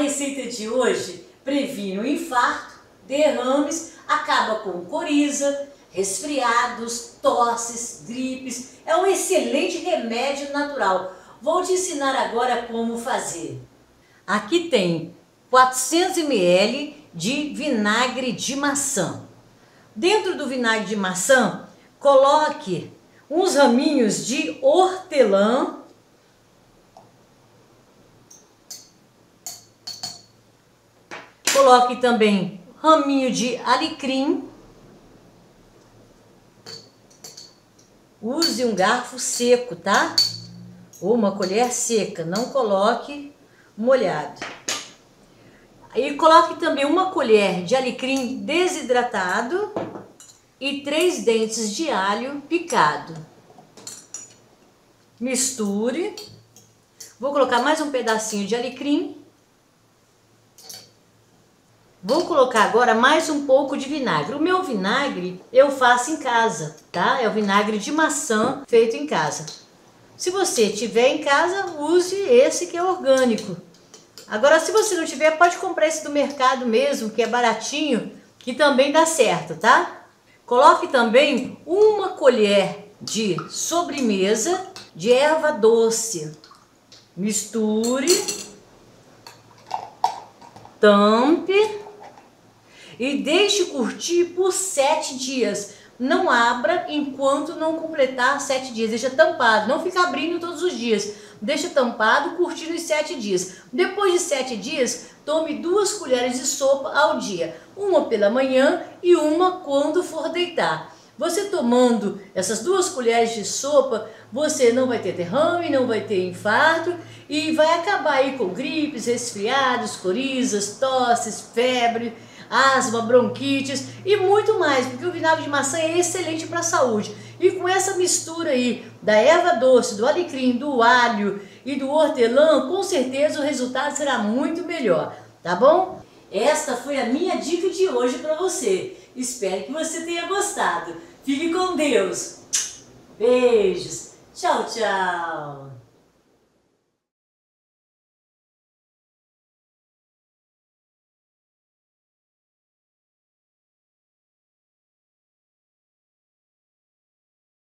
receita de hoje previne o infarto, derrames, acaba com coriza, resfriados, tosses, gripes. É um excelente remédio natural. Vou te ensinar agora como fazer. Aqui tem 400 ml de vinagre de maçã. Dentro do vinagre de maçã, coloque uns raminhos de hortelã, coloque também raminho de alecrim, use um garfo seco, tá? Ou uma colher seca, não coloque molhado. E coloque também uma colher de alecrim desidratado e 3 dentes de alho picado. Misture. Vou colocar mais um pedacinho de alecrim. Vou colocar agora mais um pouco de vinagre. O meu vinagre eu faço em casa, tá? É o vinagre de maçã feito em casa. Se você tiver em casa, use esse que é orgânico. Agora, se você não tiver, pode comprar esse do mercado mesmo, que é baratinho, que também dá certo, tá? Coloque também uma colher de sobremesa de erva doce. Misture, tampe e deixe curtir por 7 dias. Não abra enquanto não completar 7 dias. Deixa tampado, não fica abrindo todos os dias. Deixa tampado, curtindo os 7 dias. Depois de 7 dias, tome 2 colheres de sopa ao dia. Uma pela manhã e uma quando for deitar. Você tomando essas 2 colheres de sopa, você não vai ter derrame, não vai ter infarto e vai acabar aí com gripes, resfriados, corizas, tosses, febre, asma, bronquites e muito mais, porque o vinagre de maçã é excelente para a saúde. E com essa mistura aí da erva doce, do alecrim, do alho e do hortelã, com certeza o resultado será muito melhor, tá bom? Esta foi a minha dica de hoje para você. Espero que você tenha gostado. Fique com Deus. Beijos. Tchau, tchau.